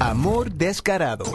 Amor descarado.